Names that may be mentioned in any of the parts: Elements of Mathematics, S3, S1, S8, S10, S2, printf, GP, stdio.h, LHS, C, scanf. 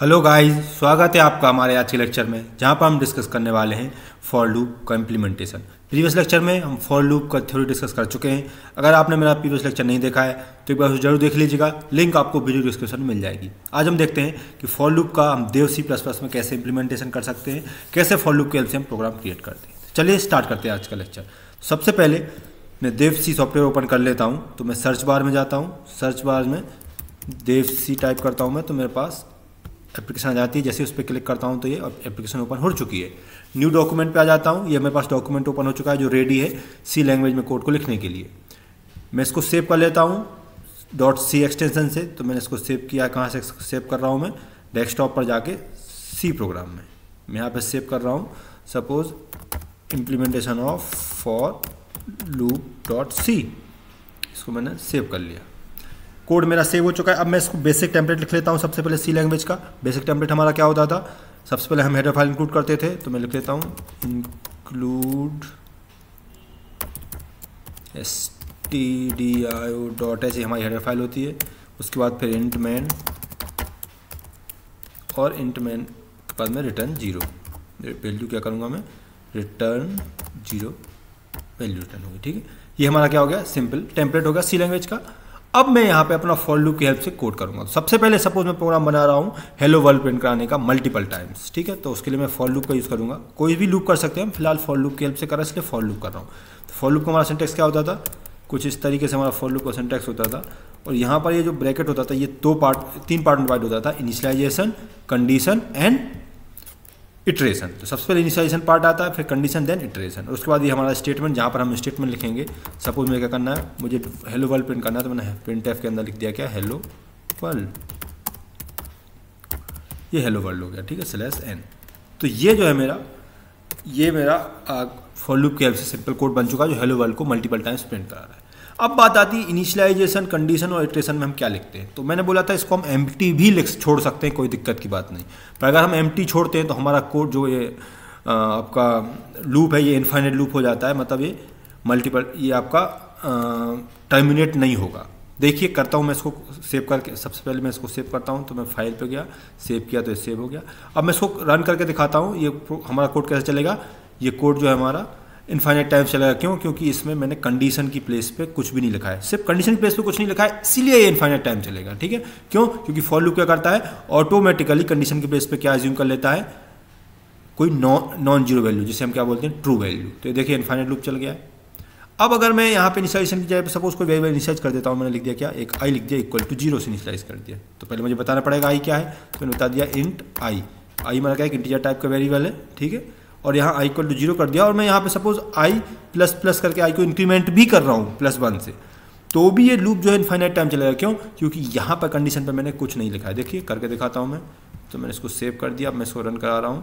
Hello guys, स्वागत है आपका हमारे आज के लेक्चर में, जहां पर हम डिस्कस करने वाले हैं फॉर लूप का इम्प्लीमेंटेशन। प्रीवियस लेक्चर में हम फॉर लूप का थ्योरी डिस्कस कर चुके हैं। अगर आपने मेरा प्रीवियस लेक्चर नहीं देखा है तो एक बार उसे जरूर देख लीजिएगा, लिंक आपको वीडियो डिस्क्रिप्शन में मिल जाएगी। आज हम देखते हैं कि फॉर लूप का हम देव C++ में कैसे इम्प्लीमेंटेशन कर सकते हैं, कैसे फॉर लूप के हेल्प से हम प्रोग्राम क्रिएट करते हैं। चलिए स्टार्ट करते हैं आज का लेक्चर। सबसे पहले मैं देव C सॉफ्टवेयर ओपन कर लेता हूँ, तो मैं सर्च बार में जाता हूँ, सर्च बार में देव C टाइप करता हूँ मैं, तो मेरे पास एप्लीकेशन आ जाती है। जैसे उस पर क्लिक करता हूं तो ये एप्लीकेशन ओपन हो चुकी है। न्यू डॉक्यूमेंट पे आ जाता हूं, ये मेरे पास डॉक्यूमेंट ओपन हो चुका है जो रेडी है सी लैंग्वेज में कोड को लिखने के लिए। मैं इसको सेव कर लेता हूं .c एक्सटेंशन से। तो मैंने इसको सेव किया, कहां से सेव कर रहा हूं मैं? डेस्कटॉप पर जाके सी प्रोग्राम में मैं यहाँ पर सेव कर रहा हूँ, suppose implementation of for loop .c। इसको मैंने सेव कर लिया, कोड मेरा सेव हो चुका है। अब मैं इसको बेसिक टेम्पलेट लिख लेता हूँ। सबसे पहले सी लैंग्वेज का बेसिक टेम्पलेट हमारा क्या होता था? सबसे पहले हम हेडर फाइल इंक्लूड करते थे, तो मैं लिख लेता हूँ इंक्लूड stdio.h, ये हमारी हेडर फाइल होती है। उसके बाद फिर इंट मैन, और इंट मैन के बाद में रिटर्न 0 वैल्यू। क्या करूँगा मैं? रिटर्न 0 वैल्यू रिटर्न होगी। ठीक है, ये हमारा क्या हो गया? सिंपल टेम्पलेट हो गया सी लैंग्वेज का। अब मैं यहाँ पे अपना फॉर लूप की हेल्प से कोड करूँगा। सबसे पहले सपोज मैं प्रोग्राम बना रहा हूँ हेलो वर्ल्ड प्रिंट कराने का मल्टीपल टाइम्स, ठीक है, तो उसके लिए मैं फॉर लूप का यूज़ करूँगा। कोई भी लूप कर सकते हैं हम, फिलहाल फॉर लूप की हेल्प से कर रहे हैं इसलिए फॉर लूप कर रहा हूँ। तो फॉर लूप का हमारा सिंटेक्स क्या होता था? कुछ इस तरीके से हमारा फॉर लूप का सिंटेक्स होता था। और यहाँ पर ये जो ब्रैकेट होता था, ये तीन पार्ट में डिवाइड होता था, इनिशियलाइजेशन, कंडीशन एंड इटरेशन। तो सबसे पहले इनिशियलाइजेशन पार्ट आता है, फिर कंडीशन, देन इटरेशन। और उसके बाद ये हमारा स्टेटमेंट, जहाँ पर हम स्टेटमेंट लिखेंगे। सपोज मुझे क्या करना है? मुझे हेलो वर्ल्ड प्रिंट करना है, तो मैंने printf के अंदर लिख दिया क्या? Hello world. ये हेलो वर्ल्ड हो गया, ठीक है, /n। तो ये जो है मेरा, ये मेरा फॉर लूप के हेल्प से सिंपल कोड बन चुका है जो हेलो वर्ल्ड को मल्टीपल टाइम्स प्रिंट करा रहा है। अब बात आती है इनिशियलाइजेशन, कंडीशन और इटरेशन में हम क्या लिखते हैं। तो मैंने बोला था इसको हम एम्प्टी भी छोड़ सकते हैं, कोई दिक्कत की बात नहीं। पर अगर हम एम्प्टी छोड़ते हैं तो हमारा कोड जो ये आपका लूप है, ये इनफाइनेट लूप हो जाता है, मतलब ये मल्टीपल, ये आपका टर्मिनेट नहीं होगा। देखिए करता हूँ मैं इसको सेव करके। सबसे पहले मैं इसको सेव करता हूँ, तो मैं फाइल पे गया, सेव किया, तो ये सेव हो गया। अब मैं इसको रन करके दिखाता हूँ ये हमारा कोड कैसे चलेगा। ये कोड जो है हमारा इनफाइनाइट टाइम चलेगा। क्यों? क्योंकि इसमें मैंने कंडीशन की प्लेस पे कुछ भी नहीं लिखा है, सिर्फ कंडीशन की प्लेस पे कुछ नहीं लिखा है, इसीलिए ये इनफाइनाइट टाइम चलेगा। ठीक है, क्यों? क्योंकि फॉर लूप क्या करता है? ऑटोमेटिकली कंडीशन की प्लेस पे क्या अज्यूम कर लेता है? कोई नॉन जीरो वैल्यू, जिसे हम क्या बोलते हैं? True value. तो ये देखिए इनफाइनाइट लूप चल गया है। अब अगर मैं यहाँ पे इनिशियलाइजेशन की जगह सपोज कोई वैल्यू इनिशियलाइज कर देता हूँ, मैंने लिख दिया क्या? एक आई लिख दिया, इक्वल टू 0 से इनिशियलाइज कर दिया। तो पहले मुझे बताना पड़ेगा आई क्या है, तो मैंने बता दिया इंट आई। आई मेरा क्या है? इंटीजर टाइप का वेरिएबल है, ठीक है, और यहाँ आई इक्वल टू 0 कर दिया। और मैं यहाँ पे सपोज आई प्लस प्लस करके आई को इंक्रीमेंट भी कर रहा हूँ +1 से, तो भी ये लूप जो है इनफाइनाइट टाइम चलेगा। क्यों? क्योंकि यहाँ पर कंडीशन पर मैंने कुछ नहीं लिखा है। देखिए करके दिखाता हूँ मैं, तो मैंने इसको सेव कर दिया। अब मैं इसको रन करा रहा हूँ,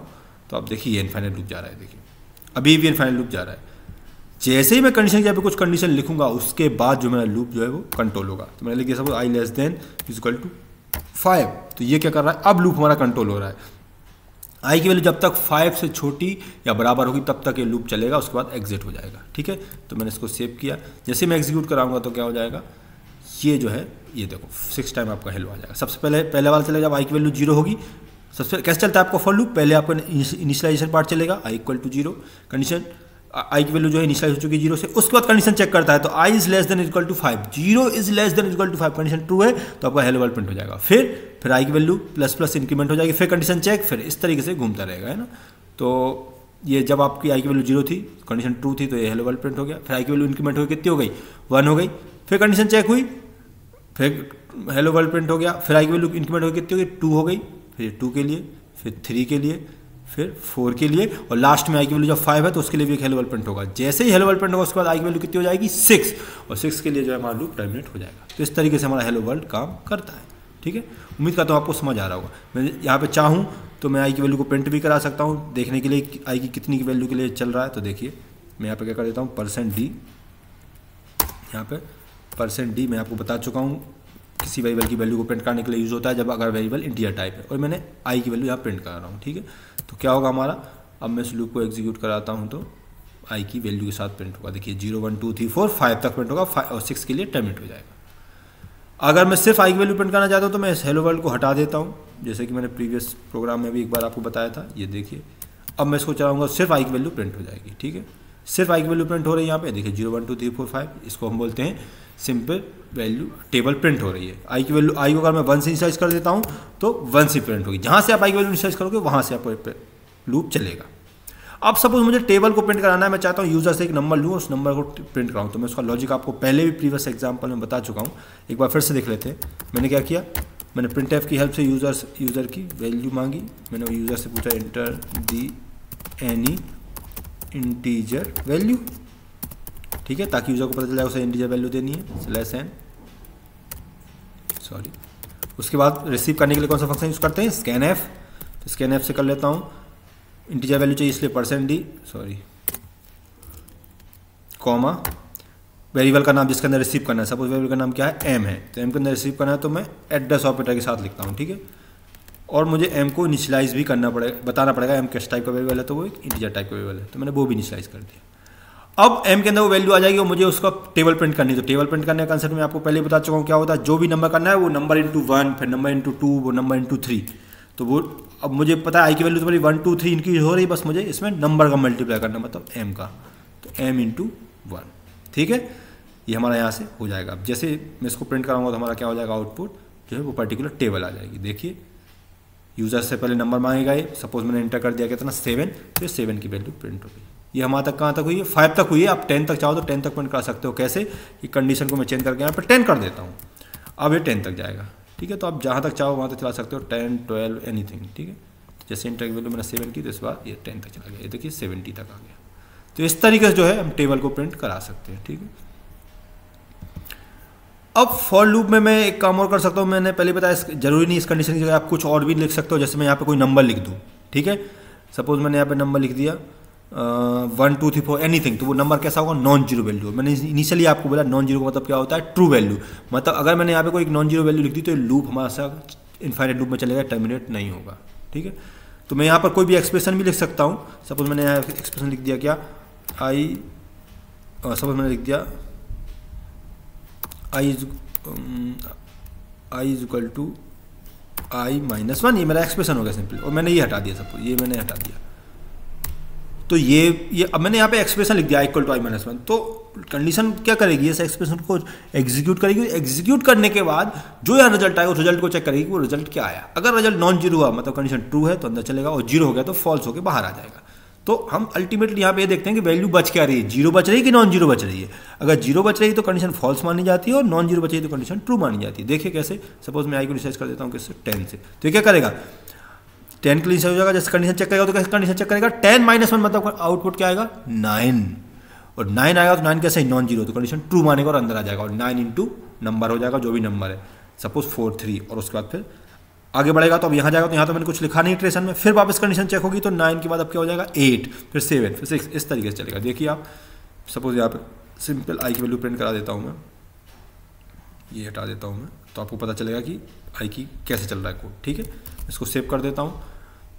तो आप देखिए ये इनफाइनाइट लूप जा रहा है। देखिए अभी भी इनफाइनाइट लूप जा रहा है। जैसे ही मैं कंडीशन की कुछ कंडीशन लिखूंगा, उसके बाद जो मेरा लूप जो है वो कंट्रोल होगा। तो मैंने लिख दिया suppose I less than equal to 5, तो ये क्या कर रहा है? अब लूप हमारा कंट्रोल हो रहा है। आई की वैल्यू जब तक 5 से छोटी या बराबर होगी तब तक ये लूप चलेगा, उसके बाद एग्जिट हो जाएगा। ठीक है, तो मैंने इसको सेव किया। जैसे मैं एग्जीक्यूट कराऊंगा तो क्या हो जाएगा? ये जो है, ये देखो 6 टाइम आपका हेलो आ जाएगा। सबसे पहले पहला वाला चलेगा जब आई की वैल्यू 0 होगी। सबसे कैसे चलता है आपका फॉर लूप? पहले आपका इनिशियलाइजेशन पार्ट चलेगा, आई इक्वल टू 0, कंडीशन आई की वैल्यू जो है इनिशियलाइज हो चुकी है 0 से। उसके बाद कंडीशन चेक करता है, तो आई is less than equal to 5, 0 is less than equal to 5, condition true है तो आपका हेलो वर्ल्ड प्रिंट हो जाएगा। फिर आई की वैल्यू ++ इंक्रीमेंट हो जाएगी, फिर कंडीशन चेक, फिर इस तरीके से घूमता रहेगा, है ना। तो ये जब आपकी आई की वैल्यू 0 थी, कंडीशन ट्रू थी, तो ये हेलो वर्ल्ड प्रिंट हो गया। फिर आई की वैल्यू इंक्रीमेंट हो गई, कितनी हो गई? 1 हो गई। फिर कंडीशन चेक हुई, फिर हेलो वर्ल्ड प्रिंट हो गया। फिर आई की वैल्यू इंक्रीमेंट हो गई, कितनी हो गई? 2 हो गई। फिर 2 के लिए, फिर 3 के लिए, फिर 4 के लिए, और लास्ट में आई की वैल्यू जब 5 है तो उसके लिए भी एक हेलो वर्ल्ड प्रिंट होगा। जैसे ही हेलो वर्ल्ड प्रिंट होगा उसके बाद आई की वैल्यू कितनी हो जाएगी? 6, और 6 के लिए जो है हमारा लूप टर्मिनेट हो जाएगा। तो इस तरीके से हमारा हेलो वर्ल्ड काम करता है। ठीक है, उम्मीद करता हूँ आपको समझ आ रहा होगा। मैं यहाँ पे चाहूँ तो मैं आई की वैल्यू को प्रिंट भी करा सकता हूँ, देखने के लिए आई की कितनी वैल्यू के लिए चल रहा है। तो देखिए मैं यहाँ पे क्या कर देता हूँ, %d, यहाँ पे %d मैं आपको बता चुका हूँ किसी वेरिएबल की वैल्यू को प्रिंट करने के लिए यूज़ होता है, जब अगर वेरिएबल इंटीजर टाइप है। और मैंने आई की वैल्यू यहाँ प्रिंट करा रहा हूँ, ठीक है। तो क्या होगा हमारा? अब मैं इस लूप को एग्जीक्यूट कराता हूँ, तो आई की वैल्यू के साथ प्रिंट होगा। देखिए 0, 1, 2, 3, 4, 5 तक प्रिंट होगा, 5 और 6 के लिए टर्मिनेट हो जाएगा। अगर मैं सिर्फ आई की वैल्यू प्रिंट करना चाहता हूँ तो मैं इस हेलो वर्ल्ड को हटा देता हूँ, जैसे कि मैंने प्रीवियस प्रोग्राम में भी एक बार आपको बताया था। ये देखिए अब मैं इसको चलाऊंगा, सिर्फ आई की वैल्यू प्रिंट हो जाएगी। ठीक है, सिर्फ आई की वैल्यू प्रिंट हो रही है। यहाँ पे देखिए 0 1 2 3 4 5, इसको हम बोलते हैं सिंपल वैल्यू टेबल प्रिंट हो रही है। आई की वैल्यू, आई को अगर मैं 1 से इनिशियलाइज कर देता हूँ तो 1 से प्रिंट होगी। जहाँ से आप आई की वैल्यू इनिशियलाइज करोगे वहाँ से आपको लूप चलेगा। अब सपोज मुझे टेबल को प्रिंट कराना है, मैं चाहता हूँ यूजर से एक नंबर लूँ, उस नंबर को प्रिंट कराऊँ, तो मैं उसका लॉजिक आपको पहले भी प्रीवियस एग्जाम्पल में बता चुका हूँ। एक बार फिर से देख लेते हैं। मैंने क्या किया, मैंने printf की हेल्प से यूज़र की वैल्यू मांगी। मैंने यूज़र से पूछा enter the any integer value, ठीक है, ताकि यूज़र को पता चल जाए उसे इंटीजर वैल्यू देनी है। स्लैश एन, सॉरी, उसके बाद रिसीव करने के लिए कौन सा फंक्शन यूज़ करते हैं, scanf। तो scanf से कर लेता हूँ। इंटीजर वैल्यू चाहिए इसलिए %d, सॉरी, कॉमा, वेरिएबल का नाम जिसके अंदर रिसीव करना है, सपोज वेरिएबल का नाम क्या है, m है, तो m के अंदर रिसीव करना है तो मैं एड्रेस ऑपरेटर के साथ लिखता हूँ। ठीक है, और मुझे m को इनिशियलाइज भी करना पड़ेगा, बताना पड़ेगा m किस टाइप का वेरिएबल है, तो वो एक इंटीजर टाइप का वेरिएबल है, तो मैंने वो भी इनिशियलाइज कर दिया। अब m के अंदर वो वैल्यू आ जाएगी और मुझे उसका टेबल प्रिंट करनी है। तो टेबल प्रिंट करने का कंसेप्ट मैं आपको पहले बता चुका हूँ क्या होता है। जो भी नंबर करना है वो नंबर × 1, फिर नंबर × 2, वो नंबर × 3। तो वो अब मुझे पता है आई की वैल्यू तो मेरी 1 2 3 इनकी हो रही, बस मुझे इसमें नंबर का मल्टीप्लाई करना, मतलब m का, तो m × 1। ठीक है, ये हमारा यहाँ से हो जाएगा। अब जैसे मैं इसको प्रिंट कराऊंगा तो हमारा क्या हो जाएगा, आउटपुट जो है वो पर्टिकुलर टेबल आ जाएगी। देखिए यूज़र से पहले नंबर मांगेगा ये, सपोज मैंने एंटर कर दिया कितना 7, तो 7 की वैल्यू प्रिंट हो गई। ये हमारा तक कहाँ तक हुई है, 5 तक हुई है। आप 10 तक चाहो तो 10 तक प्रिंट करा सकते हो। कैसे, कि कंडीशन को मैं चेंज करके यहाँ पर 10 कर देता हूँ, अब ये 10 तक जाएगा। ठीक है, तो आप जहाँ तक चाहो वहाँ तक चला सकते हो, 10 12 एनीथिंग। ठीक है, जैसे इंटर की वैल्यू मैंने 7 की तो इस बार ये 10 तक चला गया, ये देखिए 70 तक आ गया। तो इस तरीके से जो है हम टेबल को प्रिंट करा सकते हैं। ठीक है, अब फॉर लूप में मैं एक काम और कर सकता हूँ। मैंने पहले बताया जरूरी नहीं इस कंडीशन की जगह आप कुछ और भी लिख सकते हो, जैसे मैं यहाँ पे कोई नंबर लिख दूँ। ठीक है, सपोज मैंने यहाँ पे नंबर लिख दिया 1 2 3 4 एनीथिंग, तो वो नंबर कैसा होगा, नॉन जीरो वैल्यू। मैंने इनिशियली आपको बोला नॉन जीरो का मतलब क्या होता है, ट्रू वैल्यू, मतलब अगर मैंने यहाँ पे कोई एक नॉन जीरो वैल्यू लिख दी तो लूप हमारा साथ इनफाइनाइट लूप में चलेगा, टर्मिनेट नहीं होगा। ठीक है, तो मैं यहाँ पर कोई भी एक्सप्रेशन भी लिख सकता हूँ। सपोज मैंने यहाँ एक्सप्रेशन लिख दिया क्या, आई, सपोज मैंने लिख दिया i = i - 1, ये मेरा एक्सप्रेशन हो गया सिंपल, और मैंने ये हटा दिया, सब ये मैंने हटा दिया। तो ये अब मैंने यहाँ पे एक्सप्रेशन लिख दिया i = i - 1, तो कंडीशन क्या करेगी, इस एक्सप्रेशन को एग्जीक्यूट करेगी। एग्जीक्यूट करने के बाद जो यहाँ रिजल्ट आएगा उस रिजल्ट को चेक करेगी वो रिजल्ट क्या आया। अगर रिजल्ट नॉन जीरो हुआ मतलब कंडीशन ट्रू है तो अंदर चलेगा, और जीरो हो गया तो फॉल्स होकर बाहर आ जाएगा। तो हम अल्टीमेटली यहाँ पे ये देखते हैं कि वैल्यू बच क्या रही है, जीरो बच रही है कि नॉन जीरो बच रही है। अगर जीरो बच रही है तो कंडीशन फॉल्स मानी जाती है, और नॉन जीरो बच रही है तो कंडीशन ट्रू मानी जाती है। देखिए कैसे, सपोज मैं आई को रिसर्च कर देता हूँ किससे, 10 से, तो ये क्या करेगा, 10 के लिए हो जाएगा। जैसे कंडीशन चेक करेगा तो कैसे कंडीशन चेक करेगा, 10 - 1 मतलब आउटपुट क्या आएगा, 9, और 9 आएगा तो 9 कैसे, नॉन जीरो, तो कंडीशन ट्रू मानेगा और अंदर आ जाएगा, और 9 × नंबर हो जाएगा, जो भी नंबर है, सपोज 4 3, और उसके बाद फिर आगे बढ़ेगा। तो अब यहाँ जाएगा, तो यहाँ तो मैंने कुछ लिखा नहीं इटरेशन में, फिर वापस कंडीशन चेक होगी तो 9 के बाद अब क्या हो जाएगा, 8, फिर 7, फिर 6, इस तरीके से चलेगा। देखिए आप सपोज यहाँ पर सिंपल आई की वैल्यू प्रिंट करा देता हूँ मैं, ये हटा देता हूँ मैं, तो आपको पता चलेगा कि आई की कैसे चल रहा है कोड। ठीक है, इसको सेव कर देता हूँ।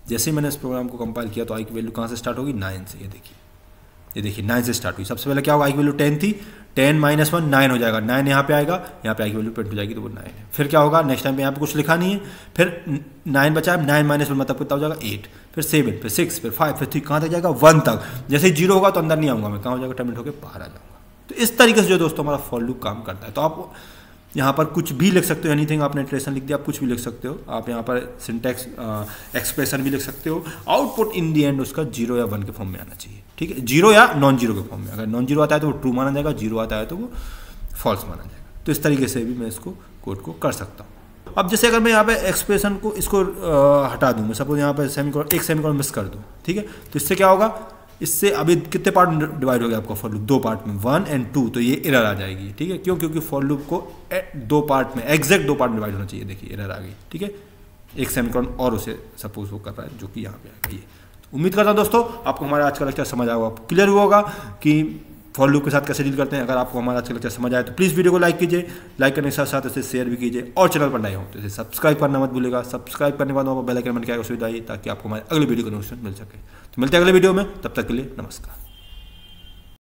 जैसे ही मैंने इस प्रोग्राम को कंपाइल किया तो आई की वैल्यू कहाँ से स्टार्ट होगी, 9 से। ये देखिए 9 से स्टार्ट हुई। सबसे पहले क्या होगा, आई की वैल्ू 10 थी, 10 - 1 9 हो जाएगा, 9 यहाँ पे आएगा, यहाँ पे आई की वैल्यू प्रिंट हो जाएगी तो वो 9 है। फिर क्या होगा, नेक्स्ट टाइम पे यहाँ पे कुछ लिखा नहीं है, फिर 9 बचा है, 9 - 1 मतलब कितना हो जाएगा, 8, फिर 7, फिर 6, फिर 5, फिर 3, कहाँ तक जाएगा, 1 तक। जैसे ही 0 होगा तो अंदर नहीं आऊँगा मैं, कहाँ हो जाएगा, टर्मिनेट होकर बाहर आ जाऊँगा। तो इस तरीके से जो दोस्तों हमारा फॉर लूप काम करता है। तो आप यहाँ पर कुछ भी लिख सकते हो, एनीथिंग, आपने इटरेशन लिख दिया, आप कुछ भी लिख सकते हो। आप यहाँ पर सिंटैक्स एक्सप्रेशन भी लिख सकते हो। आउटपुट इन दी एंड उसका 0 या 1 के फॉर्म में आना चाहिए। ठीक है, 0 या नॉन जीरो के फॉर्म में। अगर नॉन जीरो आता है तो वो ट्रू माना जाएगा, जीरो आता है तो वो फॉल्स माना जाएगा। तो इस तरीके से भी मैं इसको कोड को कर सकता हूँ। अब जैसे अगर मैं यहाँ पे एक्सप्रेशन को इसको हटा दूँ, मैं सपोज यहाँ पे सेमीकोलन, एक सेमीकोलन मिस कर दूँ, ठीक है, तो इससे क्या होगा, इससे अभी कितने पार्ट डिवाइड हो गया आपका फॉर लूप, 2 पार्ट में, 1 और 2, तो ये एरर आ जाएगी। ठीक है, क्यों, क्योंकि फॉर लूप को 2 पार्ट में, एग्जैक्ट 2 पार्ट डिवाइड होना चाहिए। देखिए एरर आ गई, ठीक है, एक सेमीकोलन और उसे सपोज वो कर रहा है जो कि यहाँ पे आ गई है। उम्मीद करता हूं दोस्तों आपको हमारा आज का लेक्चर समझ आया होगा, क्लियर हुआ होगा कि फॉर लूप के साथ कैसे डील करते हैं। अगर आपको हमारा आज का लेक्चर समझ आया तो प्लीज़ वीडियो को लाइक कीजिए, लाइक करने के साथ साथ इसे शेयर भी कीजिए, और चैनल पर नए हो तो इसे सब्सक्राइब करना मत भूलिएगा। सब्सक्राइब करने के बाद वहाँ पर बेल आइकन बन के आएगा, सुविधा, ताकि आपको हमारे अगले वीडियो का नोटिफिकेशन मिल सके। तो मिलते हैं अगले वीडियो में, तब तक के लिए नमस्कार।